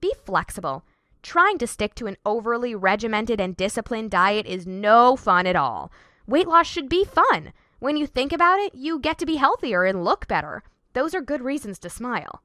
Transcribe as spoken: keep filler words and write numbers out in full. Be flexible. Trying to stick to an overly regimented and disciplined diet is no fun at all. Weight loss should be fun. When you think about it, you get to be healthier and look better. Those are good reasons to smile.